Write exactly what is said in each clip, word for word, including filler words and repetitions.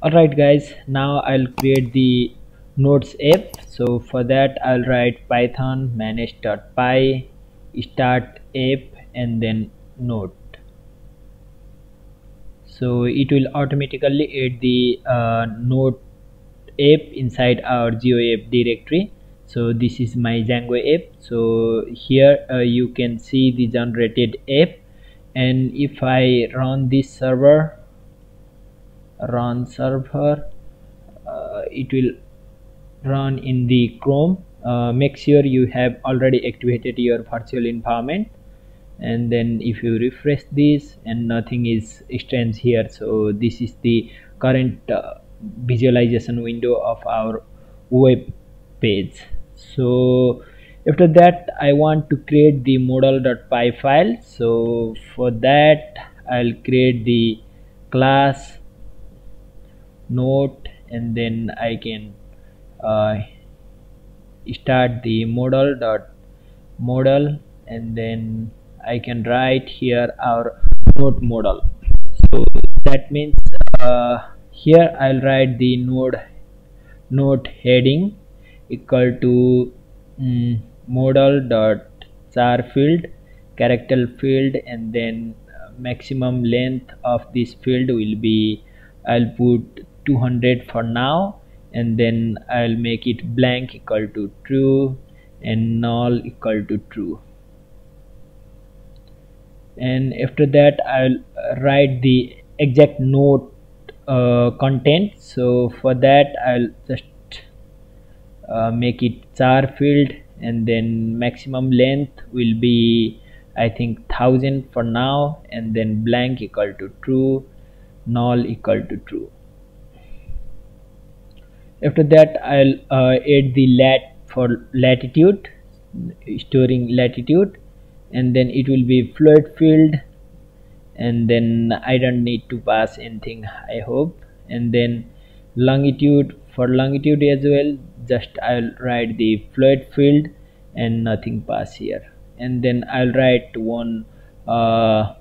Alright guys, now I'll create the nodes app. So for that I'll write python manage.py start app and then node. So it will automatically add the uh, node app inside our GeoApp directory. So this is my Django app. So here uh, you can see the generated app, and if I run this server, run server, uh, it will run in the Chrome. Uh, make sure you have already activated your virtual environment. And then if you refresh this, and nothing is strange here. So this is the current uh, visualization window of our web page. So after that I want to create the model.py file. So for that I'll create the class node, and then I can uh, start the model dot model, and then I can write here our node model. So that means uh, here I'll write the node node heading equal to um, model dot char field, character field, and then maximum length of this field will be, I'll put two hundred for now, and then I'll make it blank equal to true and null equal to true. And after that I'll write the exact node uh, content. So for that I'll just uh, make it char field, and then maximum length will be, I think, thousand for now, and then blank equal to true, null equal to true. After that I'll uh, add the lat for latitude, storing latitude, and then it will be float field, and then I don't need to pass anything, I hope. And then longitude, for longitude as well, just I'll write the float field and nothing pass here. And then I'll write one uh,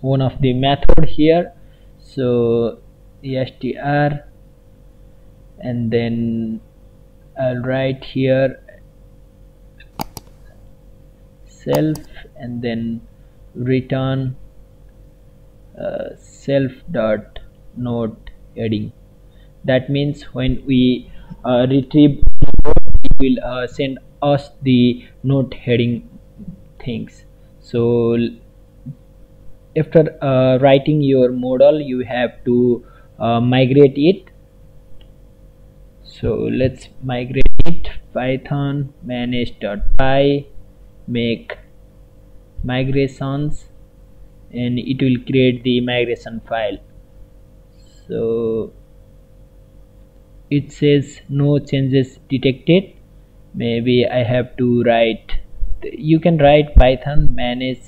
one of the method here, so str, and then I'll write here self, and then return uh, self dot node heading. That means when we uh, retrieve node, it will uh, send us the node heading things. So after uh, writing your model, you have to uh, migrate it. So let's migrate it. Python manage.py make migrations, and it will create the migration file. So it says no changes detected. Maybe I have to write, you can write python manage.py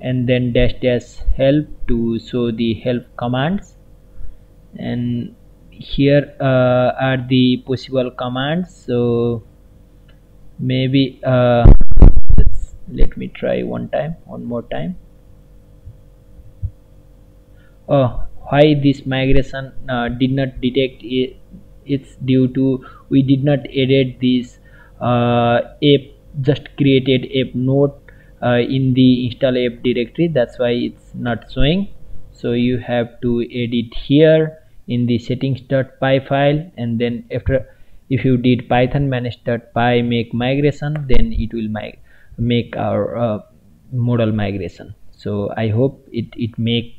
and then dash dash help to show the help commands. And here uh, are the possible commands. So maybe uh, let's, let me try one time one more time oh why this migration uh, did not detect it. It's due to we did not edit this uh, app, just created app node uh, in the install app directory, that's why it's not showing. So you have to edit here in the settings.py file, and then after, if you did python manage.py make migration, then it will make make our uh, model migration. So I hope it it make,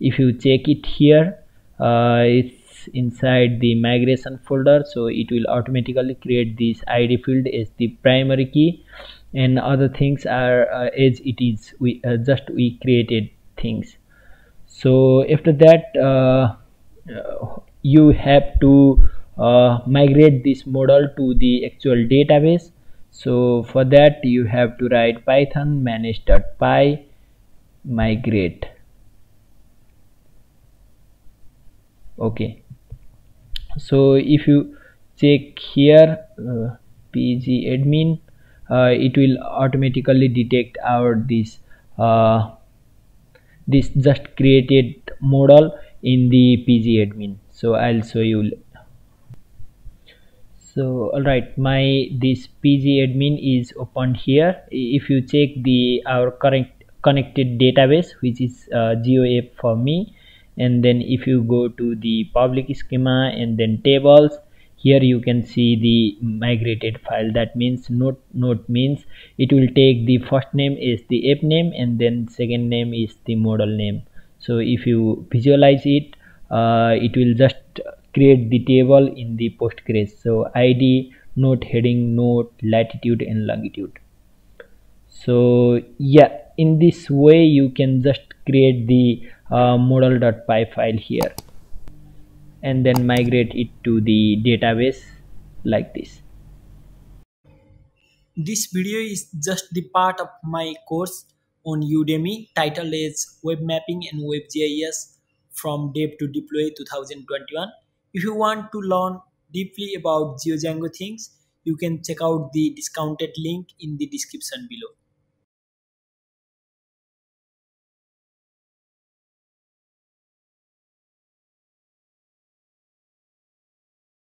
if you check it here, uh, it's inside the migration folder, so it will automatically create this I D field as the primary key, and other things are uh, as it is, we uh, just we created things. So after that uh, you have to Uh, migrate this model to the actual database. So for that you have to write python manage.py migrate. Okay, so if you check here uh, pgAdmin, uh, it will automatically detect our this uh, this just created model in the pgAdmin. So I'll show you. So all right, my this pgAdmin is opened here. If you check the our current connected database, which is uh, GeoApp for me, and then if you go to the public schema and then tables, here you can see the migrated file. That means note note means it will take the first name is the app name and then second name is the model name. So if you visualize it, uh, it will just create the table in the Postgres. So I D, node heading, node, latitude and longitude. So yeah, in this way you can just create the uh, model.py file here and then migrate it to the database like this. This video is just the part of my course on Udemy titled as Web Mapping and Web G I S from Dev to Deploy two thousand twenty-one. If you want to learn deeply about GeoDjango things, you can check out the discounted link in the description below.